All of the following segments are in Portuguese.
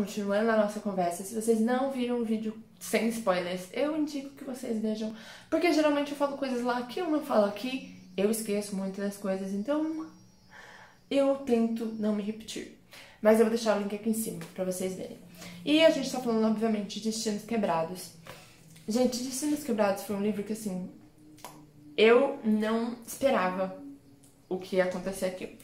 Continuando a nossa conversa, se vocês não viram o vídeo sem spoilers, eu indico que vocês vejam, porque geralmente eu falo coisas lá que eu não falo aqui, eu esqueço muito das coisas, então eu tento não me repetir. Mas eu vou deixar o link aqui em cima pra vocês verem. E a gente tá falando, obviamente, de Destinos Quebrados. Gente, Destinos Quebrados foi um livro que, assim, eu não esperava o que ia acontecer aqui.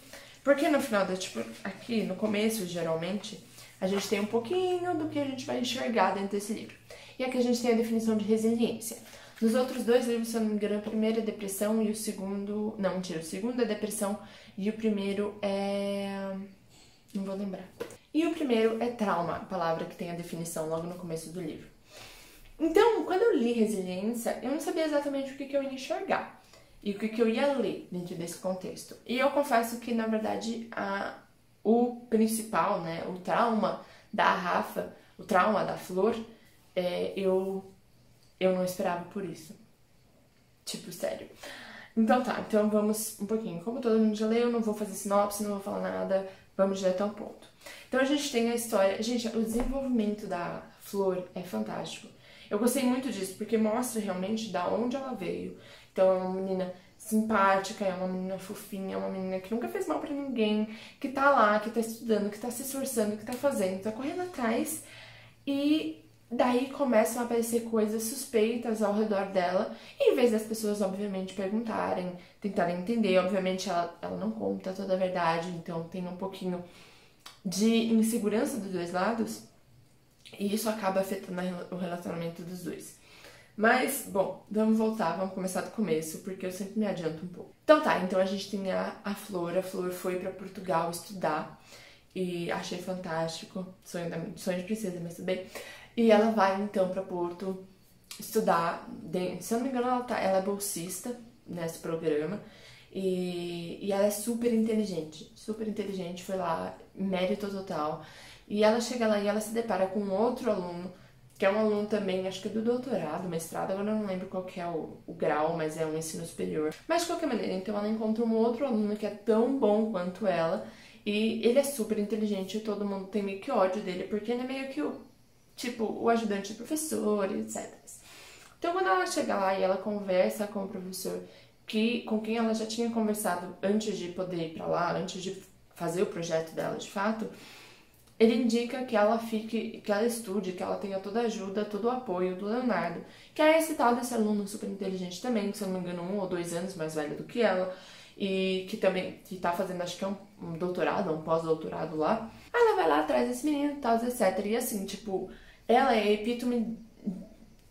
Porque no final, tipo, aqui no começo, geralmente, a gente tem um pouquinho do que a gente vai enxergar dentro desse livro. E aqui a gente tem a definição de resiliência. Nos outros dois livros, se eu não me engano, o primeiro é depressão e o segundo... Não, mentira, o segundo é depressão e o primeiro é... Não vou lembrar. E o primeiro é trauma, a palavra que tem a definição logo no começo do livro. Então, quando eu li resiliência, eu não sabia exatamente o que eu ia enxergar e o que eu ia ler dentro desse contexto. E eu confesso que, na verdade, o principal, né, o trauma da Rafa, o trauma da Flor, eu não esperava por isso. Tipo, sério. Então tá, então vamos um pouquinho. Como todo mundo já leu, eu não vou fazer sinopse, não vou falar nada, vamos direto ao ponto. Então a gente tem a história... Gente, o desenvolvimento da Flor é fantástico. Eu gostei muito disso, porque mostra realmente da onde ela veio. Então é uma menina simpática, é uma menina fofinha, é uma menina que nunca fez mal pra ninguém, que tá lá, que tá estudando, que tá se esforçando, que tá fazendo, tá correndo atrás. E daí começam a aparecer coisas suspeitas ao redor dela, e em vez das pessoas, obviamente, perguntarem, tentarem entender, obviamente ela não conta toda a verdade, então tem um pouquinho de insegurança dos dois lados, e isso acaba afetando o relacionamento dos dois. Mas, bom, vamos voltar, vamos começar do começo, porque eu sempre me adianto um pouco. Então tá, então a gente tem a Flor foi pra Portugal estudar, e achei fantástico, sonho de princesa, mas tudo bem. E ela vai, então, pra Porto estudar, se eu não me engano, ela é bolsista nesse programa, e ela é super inteligente, foi lá, mérito total. E ela chega lá e ela se depara com outro aluno, que é um aluno também, acho que é do doutorado, mestrado, agora eu não lembro qual que é o grau, mas é um ensino superior. Mas de qualquer maneira, então ela encontra um outro aluno que é tão bom quanto ela, e ele é super inteligente e todo mundo tem meio que ódio dele, porque ele é meio que o ajudante do professor, etc. Então quando ela chega lá e ela conversa com o professor, com quem ela já tinha conversado antes de poder ir pra lá, antes de fazer o projeto dela de fato, ele indica que ela fique, que ela estude, que ela tenha toda a ajuda, todo o apoio do Leonardo, que é esse tal desse aluno super inteligente também, que se eu não me engano 1 ou 2 anos mais velho do que ela, e que também tá fazendo, acho que é um doutorado, um pós-doutorado lá. Aí ela vai lá atrás desse menino, tal, etc. E assim, tipo, ela é a epítome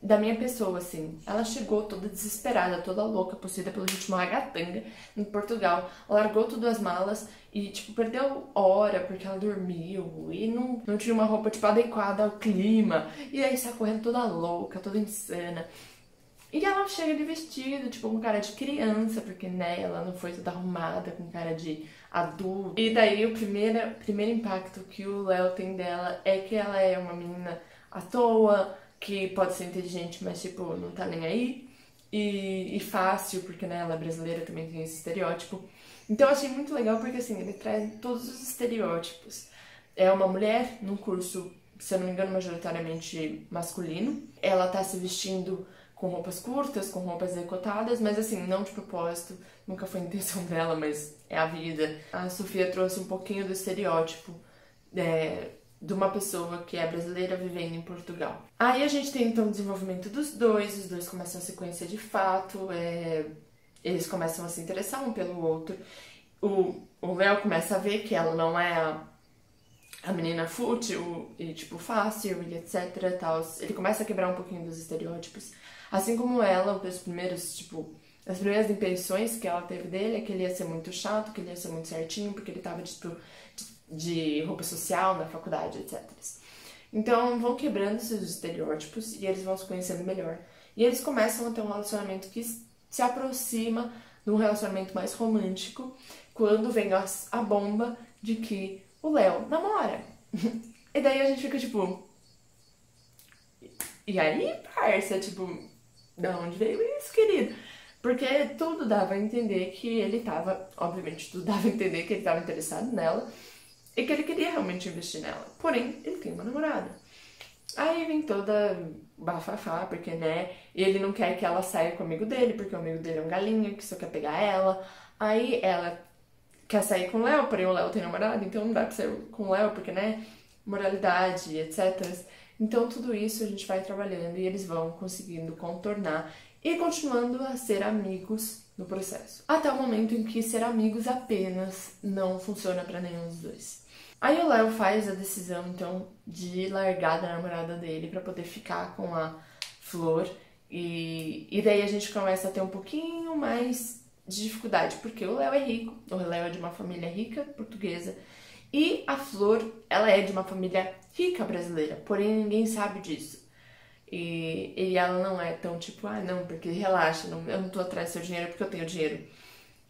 da minha pessoa, assim. Ela chegou toda desesperada, toda louca, possuída pelo ritmo ragatanga em Portugal, largou tudo as malas e, tipo, perdeu hora porque ela dormiu e não tinha uma roupa, tipo, adequada ao clima. E aí sai correndo toda louca, toda insana. E ela chega de vestido, tipo, com cara de criança, porque, né, ela não foi toda arrumada, com cara de adulto. E daí o primeiro impacto que o Léo tem dela é que ela é uma menina à toa, que pode ser inteligente, mas, tipo, não tá nem aí. E fácil, porque, né, ela é brasileira, também tem esse estereótipo. Então eu achei muito legal, porque, assim, ele traz todos os estereótipos. É uma mulher num curso, se eu não me engano, majoritariamente masculino. Ela tá se vestindo com roupas curtas, com roupas decotadas, mas assim, não de propósito, nunca foi a intenção dela, mas é a vida. A Sofia trouxe um pouquinho do estereótipo de uma pessoa que é brasileira vivendo em Portugal. Aí a gente tem então o desenvolvimento dos dois, os dois começam a se conhecer de fato, eles começam a se interessar um pelo outro, o Léo começa a ver que ela não é a menina fútil e, tipo, fácil e etc, tal. Ele começa a quebrar um pouquinho dos estereótipos. Assim como ela, as primeiras impressões que ela teve dele é que ele ia ser muito chato, que ele ia ser muito certinho, porque ele tava, tipo, de roupa social na faculdade, etc. Então, vão quebrando esses estereótipos e eles vão se conhecendo melhor. E eles começam a ter um relacionamento que se aproxima de um relacionamento mais romântico, quando vem a bomba de que o Léo namora. E daí a gente fica, tipo... E aí, parça, tipo... Da onde veio isso, querido? Porque tudo dava a entender que ele tava interessado nela. e que ele queria realmente investir nela. Porém, ele tem uma namorada. Aí vem toda bafafá, porque, né, ele não quer que ela saia com o amigo dele, porque o amigo dele é um galinha, que só quer pegar ela. Aí ela quer sair com o Léo, porém o Léo tem namorado, então não dá pra sair com o Léo, porque, né, moralidade, etc. Então tudo isso a gente vai trabalhando e eles vão conseguindo contornar e continuando a ser amigos no processo. Até o momento em que ser amigos apenas não funciona pra nenhum dos dois. Aí o Léo faz a decisão, então, de largar da namorada dele pra poder ficar com a Flor. E daí a gente começa a ter um pouquinho mais de dificuldade, porque o Léo é rico, o Léo é de uma família rica portuguesa, e a Flor, ela é de uma família rica brasileira, porém ninguém sabe disso. E ela não é tão tipo, ah, não, porque relaxa, não, eu não tô atrás do seu dinheiro porque eu tenho dinheiro.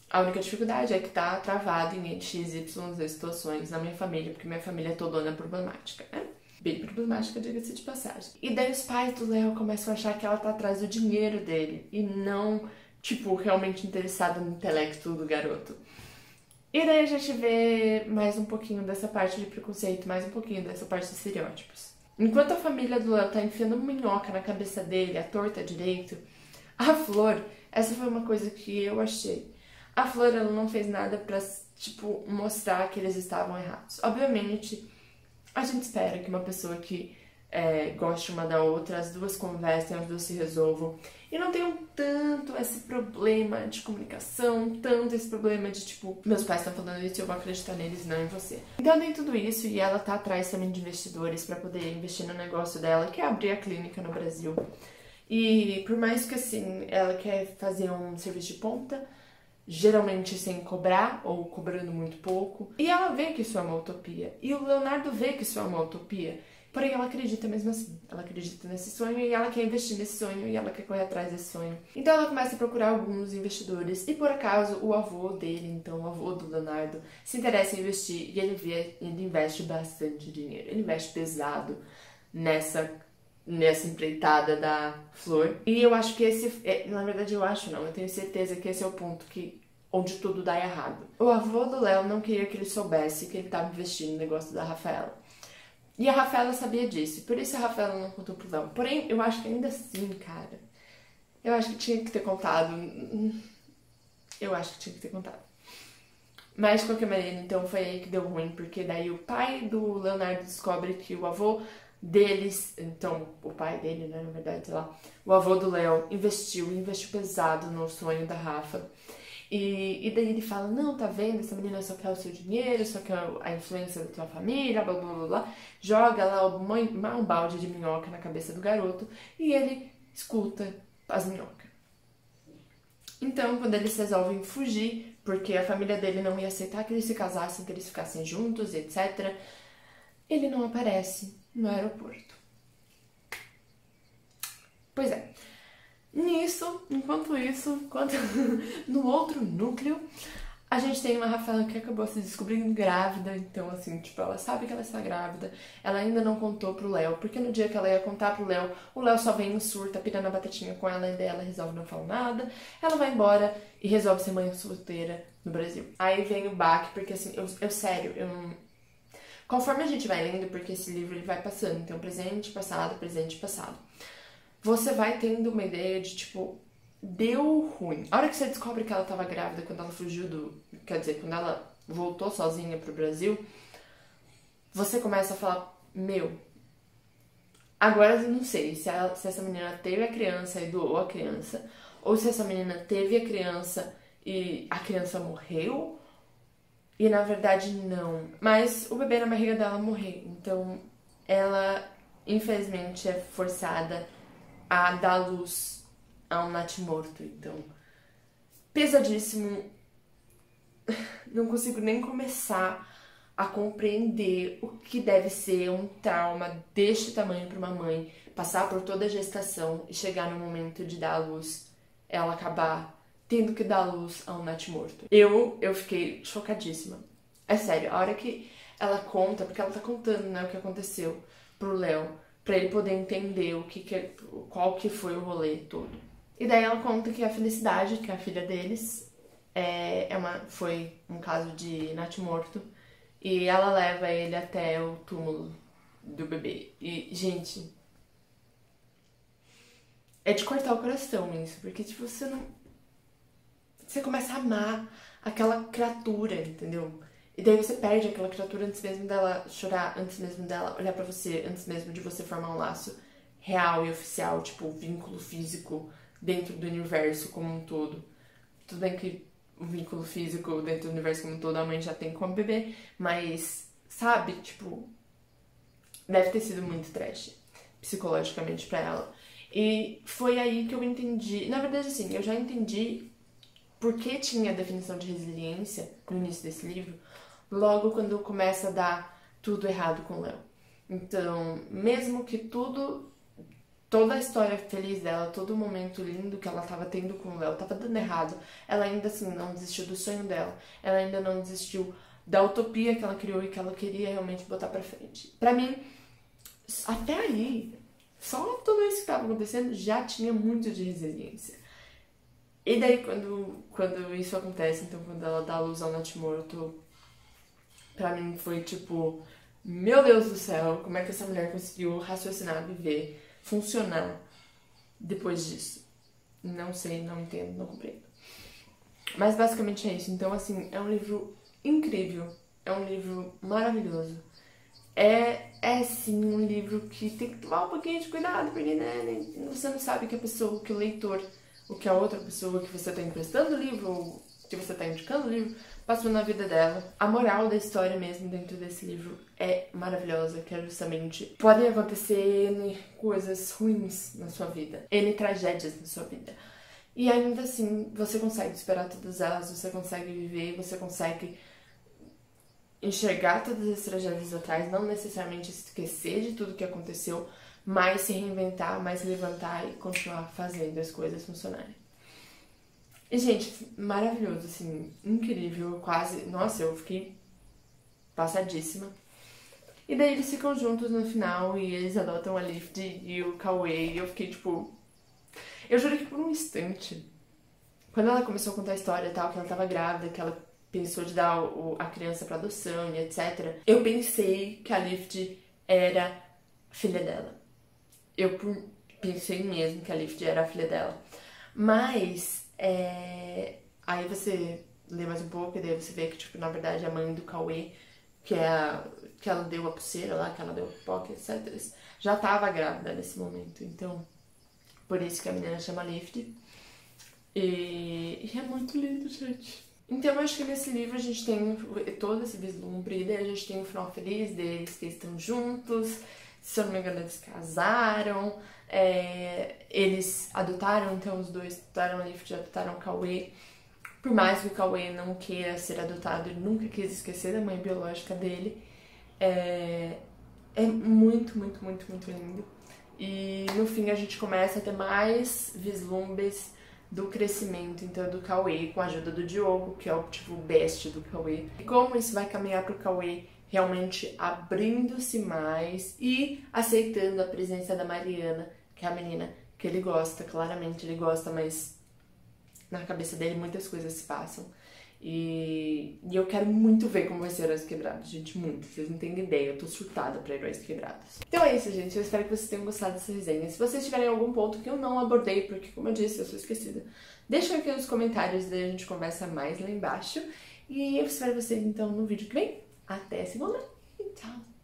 A única dificuldade é que tá travado em XYZ situações na minha família, porque minha família é toda problemática, né? Bem problemática, diga-se de passagem. E daí os pais do Léo começam a achar que ela tá atrás do dinheiro dele, e não, tipo, realmente interessada no intelecto do garoto. E daí a gente vê mais um pouquinho dessa parte de preconceito, mais um pouquinho dessa parte de estereótipos. Enquanto a família do Léo tá enfiando minhoca na cabeça dele, a torta direito, a Flor, essa foi uma coisa que eu achei. A Flor, ela não fez nada pra, tipo, mostrar que eles estavam errados. Obviamente, a gente espera que uma pessoa que goste uma da outra, as duas conversem, as duas se resolvam. E não tenham tanto esse problema de comunicação, tanto esse problema de, tipo, meus pais estão falando isso e eu vou acreditar neles, não em você. Então tem tudo isso, e ela tá atrás também de investidores pra poder investir no negócio dela, que é abrir a clínica no Brasil. E por mais que, assim, ela quer fazer um serviço de ponta, geralmente sem cobrar ou cobrando muito pouco. E ela vê que isso é uma utopia. E o Leonardo vê que isso é uma utopia. Porém, ela acredita mesmo assim. Ela acredita nesse sonho e ela quer investir nesse sonho e ela quer correr atrás desse sonho. Então ela começa a procurar alguns investidores e, por acaso, o avô dele, então, o avô do Leonardo, se interessa em investir e ele investe bastante dinheiro. Ele investe pesado nessa empreitada da Flor. E eu acho que esse... Na verdade, eu acho não. Eu tenho certeza que esse é o ponto onde tudo dá errado. O avô do Léo não queria que ele soubesse que ele estava investindo no negócio da Rafaela. E a Rafaela sabia disso. Por isso a Rafaela não contou pro Léo. Porém, eu acho que ainda assim, cara... Eu acho que tinha que ter contado. Eu acho que tinha que ter contado. Mas, de qualquer maneira, então foi aí que deu ruim. Porque daí o pai do Leonardo descobre que o avô... deles, então, o pai dele, né, na verdade, sei lá, o avô do Léo investiu pesado no sonho da Rafa, e daí ele fala, não, tá vendo, essa menina só quer o seu dinheiro, só quer a influência da tua família, blá, blá, blá, blá, joga lá um balde de minhoca na cabeça do garoto, e ele escuta as minhocas. Então, quando eles resolvem fugir, porque a família dele não ia aceitar que eles se casassem, que eles ficassem juntos, etc., ele não aparece no aeroporto. Pois é. No outro núcleo, a gente tem uma Rafaela que acabou se descobrindo grávida, então, assim, tipo, ela sabe que ela está grávida, ela ainda não contou pro Léo, porque no dia que ela ia contar pro Léo, o Léo só vem e surta, pirando a batatinha com ela, e daí ela resolve não falar nada, ela vai embora e resolve ser mãe solteira no Brasil. Aí vem o baque, porque, assim, sério, eu não... Conforme a gente vai lendo, porque esse livro ele vai passando, então presente, passado, presente, passado, você vai tendo uma ideia de, tipo, deu ruim. A hora que você descobre que ela tava grávida quando ela fugiu do... Quer dizer, quando ela voltou sozinha pro Brasil, você começa a falar, meu, agora eu não sei se essa menina teve a criança e doou a criança, ou se essa menina teve a criança e a criança morreu, e na verdade não, mas o bebê na barriga dela morreu, então ela infelizmente é forçada a dar luz a um natimorto, então pesadíssimo, não consigo nem começar a compreender o que deve ser um trauma deste tamanho para uma mãe, passar por toda a gestação e chegar no momento de dar luz, ela acabar tendo que dar luz a um natimorto. Eu fiquei chocadíssima. É sério, a hora que ela conta, porque ela tá contando, né, o que aconteceu pro Léo, pra ele poder entender qual que foi o rolê todo. E daí ela conta que a Felicidade, que é a filha deles, foi um caso de natimorto, E ela leva ele até o túmulo do bebê. E, gente, é de cortar o coração isso. Porque, tipo, você não... Você começa a amar aquela criatura, entendeu? E daí você perde aquela criatura antes mesmo dela chorar, antes mesmo dela olhar pra você, antes mesmo de você formar um laço real e oficial, tipo, vínculo físico dentro do universo como um todo. Tudo bem que o vínculo físico dentro do universo como um todo a mãe já tem como bebê, mas, sabe, tipo, deve ter sido muito trash psicologicamente pra ela. E foi aí que eu entendi, na verdade, assim, eu já entendi por que tinha a definição de resiliência no início desse livro, logo quando começa a dar tudo errado com o Léo. Então, mesmo que tudo, toda a história feliz dela, todo o momento lindo que ela estava tendo com o Léo, estava dando errado, ela ainda assim não desistiu do sonho dela, ela ainda não desistiu da utopia que ela criou e que ela queria realmente botar pra frente. Pra mim, até aí, só tudo isso que estava acontecendo já tinha muito de resiliência. E daí, quando isso acontece, então, quando ela dá a luz ao natimorto, pra mim foi tipo, meu Deus do céu, como é que essa mulher conseguiu raciocinar, viver, funcionar depois disso? Não sei, não entendo, não compreendo. Mas basicamente é isso. Então, assim, é um livro incrível, é um livro maravilhoso. É sim, um livro que tem que tomar um pouquinho de cuidado, porque, né, você não sabe que a pessoa, que o leitor... o que a outra pessoa que você está emprestando o livro, ou que você está indicando o livro, passou na vida dela. A moral da história mesmo dentro desse livro é maravilhosa, que é justamente... podem acontecer N coisas ruins na sua vida, N tragédias na sua vida. E ainda assim, você consegue superar todas elas, você consegue viver, você consegue enxergar todas as tragédias atrás, não necessariamente esquecer de tudo que aconteceu, mais se reinventar, mais levantar e continuar fazendo as coisas funcionarem. E, gente, maravilhoso, assim, incrível, quase... Nossa, eu fiquei passadíssima. E daí eles ficam juntos no final e eles adotam a Lift e o Cauê e eu fiquei, tipo... Eu juro que por um instante, quando ela começou a contar a história e tal, que ela tava grávida, que ela pensou de dar a criança pra adoção e etc, eu pensei que a Lift era filha dela. Eu pensei mesmo que a Lift era a filha dela. Mas, aí você lê mais um pouco e daí você vê que, tipo, na verdade, a mãe do Cauê, que ela deu a pulseira lá, que ela deu a pipoca, etc., já tava grávida nesse momento. Então, por isso que a menina chama Lift. E é muito lindo, gente. Então, eu acho que nesse livro a gente tem todo esse vislumbre, daí a gente tem um final feliz deles, que eles estão juntos... Se eu não me engano, eles casaram, eles adotaram, então os dois adotaram a Lift e adotaram o Cauê. Por mais que o Cauê não queira ser adotado, ele nunca quis esquecer da mãe biológica dele. É muito, muito, muito, muito lindo. E no fim a gente começa a ter mais vislumbres do crescimento, então, do Cauê, com a ajuda do Diogo, que é o tipo best do Cauê. E como isso vai caminhar pro Cauê realmente abrindo-se mais e aceitando a presença da Mariana, que é a menina que ele gosta. Claramente ele gosta, mas na cabeça dele muitas coisas se passam. E eu quero muito ver como vai ser Heróis Quebrados, gente, muito. Vocês não têm ideia, eu tô surtada pra Heróis Quebrados. Então é isso, gente. Eu espero que vocês tenham gostado dessa resenha. Se vocês tiverem algum ponto que eu não abordei, porque, como eu disse, eu sou esquecida, deixa aqui nos comentários, daí a gente conversa mais lá embaixo. E eu espero vocês, então, no vídeo que vem. Até esse momento. Tchau!